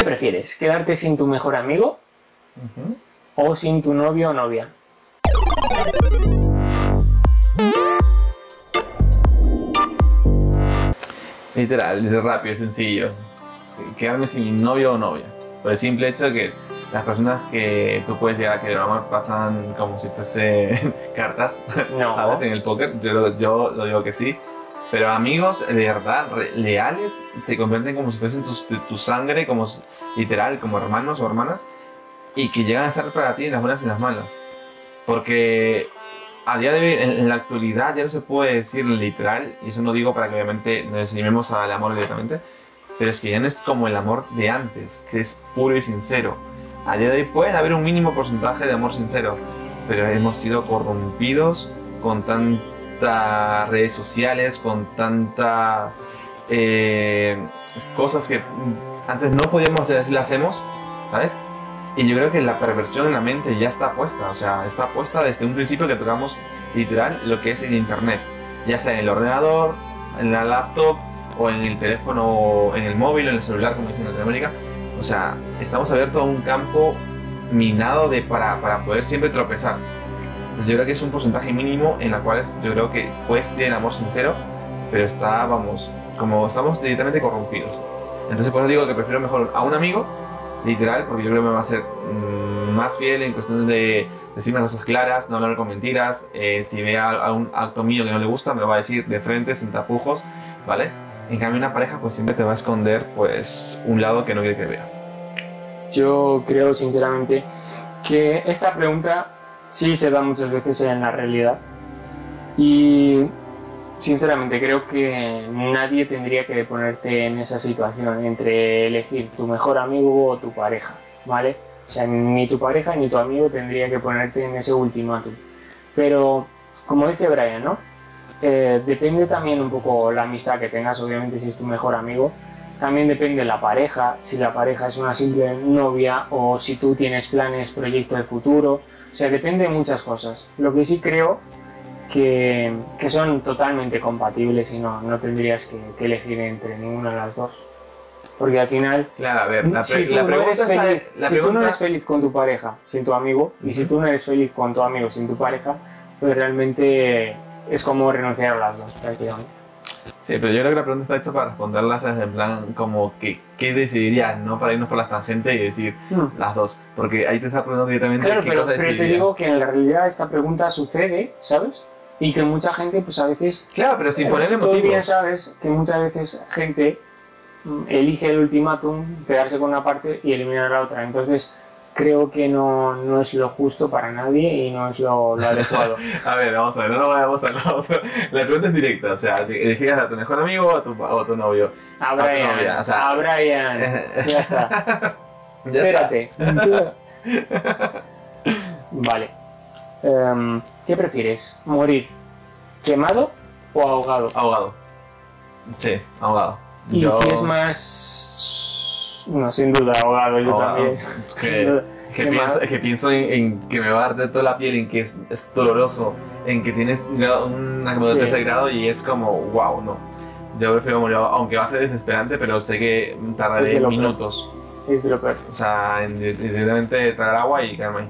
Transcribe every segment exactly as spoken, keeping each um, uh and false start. ¿Qué prefieres? ¿Quedarte sin tu mejor amigo? Uh-huh. ¿O sin tu novio o novia? Literal, es rápido, es sencillo. Quedarme sin novio o novia. Por el simple hecho de que las personas que tú puedes llegar a querer amar pasan como si fuese cartas, no. ¿Sabes? En el póker, yo, yo lo digo que sí. Pero amigos de verdad, leales, se convierten como si fuesen tus, de tu sangre, como literal, como hermanos o hermanas, y que llegan a estar para ti en las buenas y en las malas. Porque a día de hoy, en la actualidad, ya no se puede decir literal, y eso no digo para que obviamente nos llamemos al amor directamente, pero es que ya no es como el amor de antes, que es puro y sincero. A día de hoy puede haber un mínimo porcentaje de amor sincero, pero hemos sido corrompidos con tantas redes sociales, con tantas eh, cosas que antes no podíamos decir, las hacemos, ¿sabes? Y yo creo que la perversión en la mente ya está puesta, o sea, está puesta desde un principio que tocamos literal lo que es el internet, ya sea en el ordenador, en la laptop, o en el teléfono, o en el móvil, o en el celular, como dicen en Latinoamérica. O sea, estamos abiertos a un campo minado de, para, para poder siempre tropezar. Entonces yo creo que es un porcentaje mínimo en la cual yo creo que puede ser el amor sincero, pero está, vamos, como estamos directamente corrompidos. Entonces por eso digo que prefiero mejor a un amigo, literal, porque yo creo que me va a ser mmm, más fiel en cuestión de decirme cosas claras, no hablar con mentiras. Eh, si ve a, a un acto mío que no le gusta, me lo va a decir de frente, sin tapujos, ¿vale? En cambio una pareja pues siempre te va a esconder pues un lado que no quiere que veas. Yo creo sinceramente que esta pregunta sí se da muchas veces en la realidad y sinceramente creo que nadie tendría que ponerte en esa situación entre elegir tu mejor amigo o tu pareja, ¿vale? O sea, ni tu pareja ni tu amigo tendría que ponerte en ese ultimátum. Pero como dice Brayan, ¿no? Eh, depende también un poco la amistad que tengas, obviamente si es tu mejor amigo. También depende la pareja, si la pareja es una simple novia o si tú tienes planes, proyectos de futuro. O sea, depende de muchas cosas. Lo que sí creo que, que son totalmente compatibles y no, no tendrías que, que elegir entre ninguna de las dos. Porque al final, claro, a ver, la si tú, la no, eres feliz, la si pregunta... tú no eres feliz con tu pareja, sin tu amigo, uh-huh. y si tú no eres feliz con tu amigo, sin tu pareja, pues realmente... es como renunciar a las dos, prácticamente. Sí, pero yo creo que la pregunta está hecha para responderlas en plan como que qué decidirías, no para irnos por las tangentes y decir mm. las dos, porque ahí te está preguntando directamente claro, qué pero, cosa decidirías. Pero te digo que en la realidad esta pregunta sucede, ¿sabes? Y que mucha gente, pues a veces... Claro, pero sin ponerle motivos. Tú bien sabes que muchas veces gente elige el ultimátum, quedarse con una parte y eliminar la otra, entonces... creo que no, no es lo justo para nadie y no es lo, lo adecuado. A ver, vamos a ver, no nos vayamos a la otra. La pregunta es directa, o sea, ¿elegías a tu mejor amigo o a tu, o a tu novio? A Brayan, a, novia, o sea... a Brayan, ya está. Ya Espérate. Está. Vale. Um, ¿Qué prefieres? ¿Morir quemado o ahogado? Ahogado. Sí, ahogado. Y Yo... si es más... No, sin duda, ahogado, yo ahogado. también. Que, que, pienso, que pienso en, en que me va a arder toda la piel, en que es, es doloroso, en que tienes una como de sí. tercer grado y es como, wow, no. Yo prefiero morir, aunque va a ser desesperante, pero sé que tardaré minutos. Peor. Es de lo peor. O sea, directamente traer agua y calma.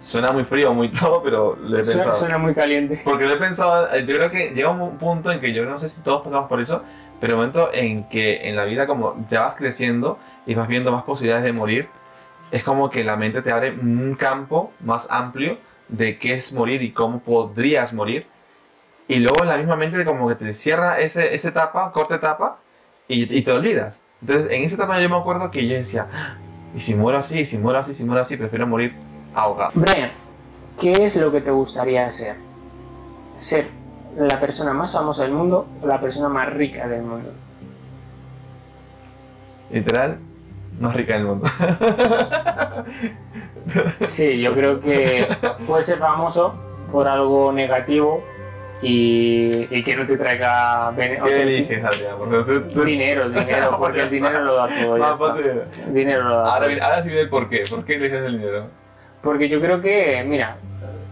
Suena muy frío, muy todo, pero lo he pensado. Suena muy caliente. Porque lo he pensado, yo creo que llega un punto en que yo no sé si todos pasamos por eso, pero el momento en que en la vida como ya vas creciendo y vas viendo más posibilidades de morir, es como que la mente te abre un campo más amplio de qué es morir y cómo podrías morir. Y luego la misma mente como que te cierra ese, esa etapa, corta etapa, y, y te olvidas. Entonces en esa etapa yo me acuerdo que yo decía, y si muero así, y si muero así, si muero así, prefiero morir ahogado. Brayan, ¿qué es lo que te gustaría ser? Ser la persona más famosa del mundo o la persona más rica del mundo. Literal, más rica del mundo. Sí, yo creo que puedes ser famoso por algo negativo y, y que no te traiga... ¿Qué okay, eliges, Adrián? Dinero, dinero, porque el dinero lo da todo. Ya está. Dinero lo da ahora, todo. Ahora sí viene el porqué. ¿Por qué eliges el dinero? Porque yo creo que, mira,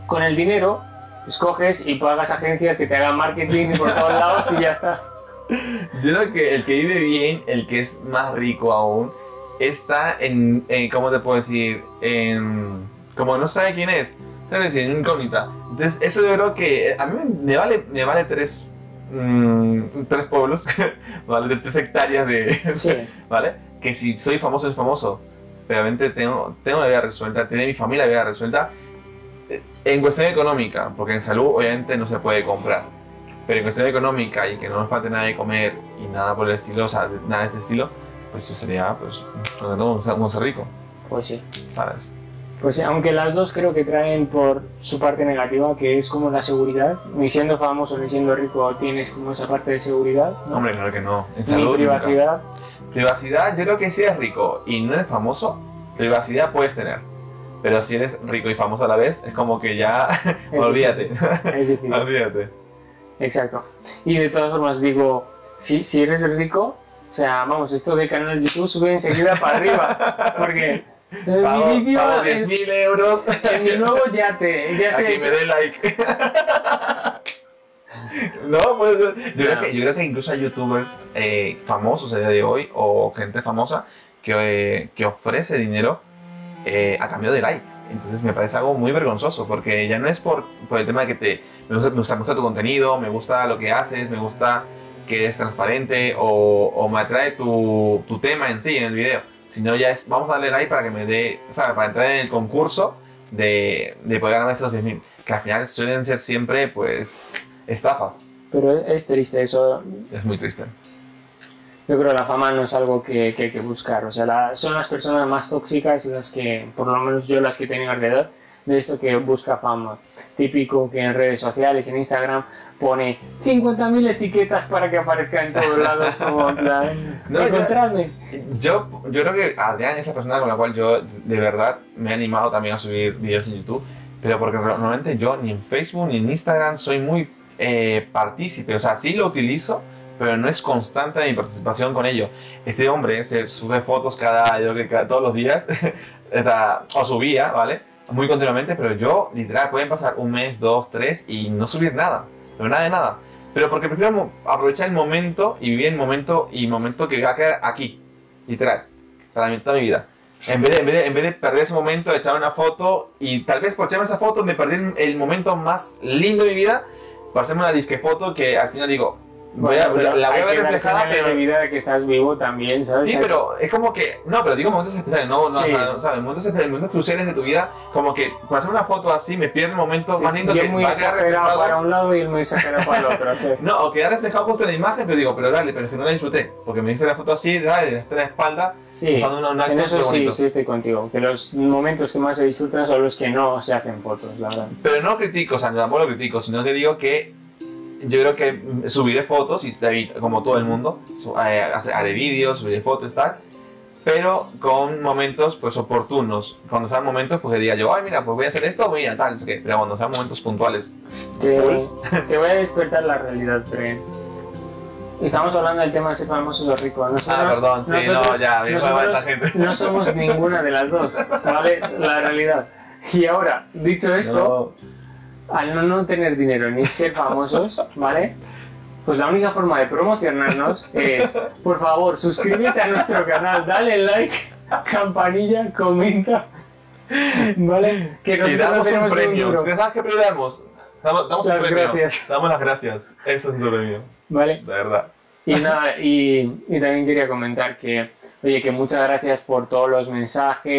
con el dinero escoges y pagas agencias que te hagan marketing por todos lados y ya está. Yo creo que el que vive bien, el que es más rico aún, está en, en ¿cómo te puedo decir? En, como no sabe quién es, es decir, en incógnita. Entonces, eso yo creo que a mí me vale, me vale tres, mmm, tres pueblos, vale, tres hectáreas de, sí. ¿Vale? Que si soy famoso, soy famoso. Realmente tengo, tengo la vida resuelta, tiene mi familia la vida resuelta. En cuestión económica, porque en salud obviamente no se puede comprar, pero en cuestión económica y que no nos falte nada de comer y nada por el estilo, o sea, nada de ese estilo, pues yo sería, pues, no vamos a ser rico. Pues sí. ¿Sabes? Pues sí, aunque las dos creo que traen por su parte negativa, que es como la seguridad. Ni siendo famoso ni siendo rico tienes como esa parte de seguridad, ¿no? Hombre, claro que no. En salud, ni privacidad. Nunca. Privacidad, yo creo que si eres rico y no eres famoso, privacidad puedes tener. Pero si eres rico y famoso a la vez, es como que ya... olvídate. Es difícil. Olvídate. Exacto. Y de todas formas digo, sí, si eres rico, o sea, vamos, esto del canal de YouTube sube enseguida para arriba. Porque pago, mi vídeo... Pago diez mil euros. En mi nuevo yate. Ya sé. Aquí me dé like. No, pues... Yo, no. Creo que, yo creo que incluso hay youtubers eh, famosos a día de hoy, o gente famosa, que, eh, que ofrece dinero Eh, a cambio de likes. Entonces me parece algo muy vergonzoso, porque ya no es por, por el tema de que te me gusta, me gusta, me gusta tu contenido, me gusta lo que haces, me gusta que eres transparente o, o me atrae tu, tu tema en sí, en el video, sino ya es, vamos a darle like para que me dé, ¿sabes? Para entrar en el concurso de, de poder ganar esos diez mil, que al final suelen ser siempre, pues, estafas. Pero es triste eso. Es muy triste. Yo creo que la fama no es algo que, que hay que buscar, o sea, la, son las personas más tóxicas las que, por lo menos yo las que he tenido alrededor, de esto que busca fama. Típico que en redes sociales, en Instagram, pone cincuenta mil etiquetas para que aparezca en todos lados, como plan, no, encontrarme. Yo, yo creo que Adrián es la persona con la cual yo de verdad me he animado también a subir videos en YouTube, pero porque normalmente yo ni en Facebook ni en Instagram soy muy eh, partícipe, o sea, sí lo utilizo, pero no es constante mi participación con ello. Este hombre se sube fotos cada, yo creo que todos los días, o subía, ¿vale? Muy continuamente, pero yo, literal, pueden pasar un mes, dos, tres y no subir nada, pero nada de nada. Pero porque prefiero aprovechar el momento y vivir el momento y momento que va a quedar aquí, literal, para mi, toda mi vida. En vez, de, en, vez de, en vez de perder ese momento, echar una foto y tal vez por echarme esa foto me perdí el momento más lindo de mi vida, para hacerme una disque foto que al final digo, voy a, bueno, la voy a ver reflejada, pero... vida de que estás vivo también, ¿sabes? Sí, pero es como que... No, pero digo momentos especiales, no, no, sí. O sea, momentos especiales, momentos cruciales de tu vida, como que por hacer una foto así me pierdo el momento sí, más lindo que muy va a quedar reflejado para un lado y muy exagerado para el otro, ¿sí? No, o quedar reflejado justo en la imagen, pero digo, pero dale, pero es que no la disfruté, porque me hice la foto así, dale, de la espalda, sí, buscando una, una en eso sí, bonito. Sí estoy contigo, que los momentos que más se disfrutan son los que no se hacen fotos, la verdad. Pero no critico, o sea, tampoco lo critico, sino que digo que yo creo que subiré fotos, y como todo el mundo, haré vídeos, subiré fotos, tal, pero con momentos pues oportunos. Cuando sean momentos, pues que diga yo, ay, mira, pues voy a hacer esto, voy a tal, es que, pero cuando sean momentos puntuales. Te, te voy a despertar la realidad, Brayan. Estamos hablando del tema de ser famosos o ricos. Nosotros, ah, perdón, sí, nosotros, no, ya, me nosotros, esta gente. No somos ninguna de las dos, ¿vale? La realidad. Y ahora, dicho esto... No. Al no, no tener dinero ni ser famosos, ¿vale? Pues la única forma de promocionarnos es, por favor, suscríbete a nuestro canal, dale like, campanilla, comenta, ¿vale? Que nos damos no un premio. ¿Sabes qué premio damos? Damos, damos las un premio. Gracias. Damos las gracias. Eso es un premio. ¿Vale? De verdad. Y nada, y, y también quería comentar que, oye, que muchas gracias por todos los mensajes.